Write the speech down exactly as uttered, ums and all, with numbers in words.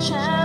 Child.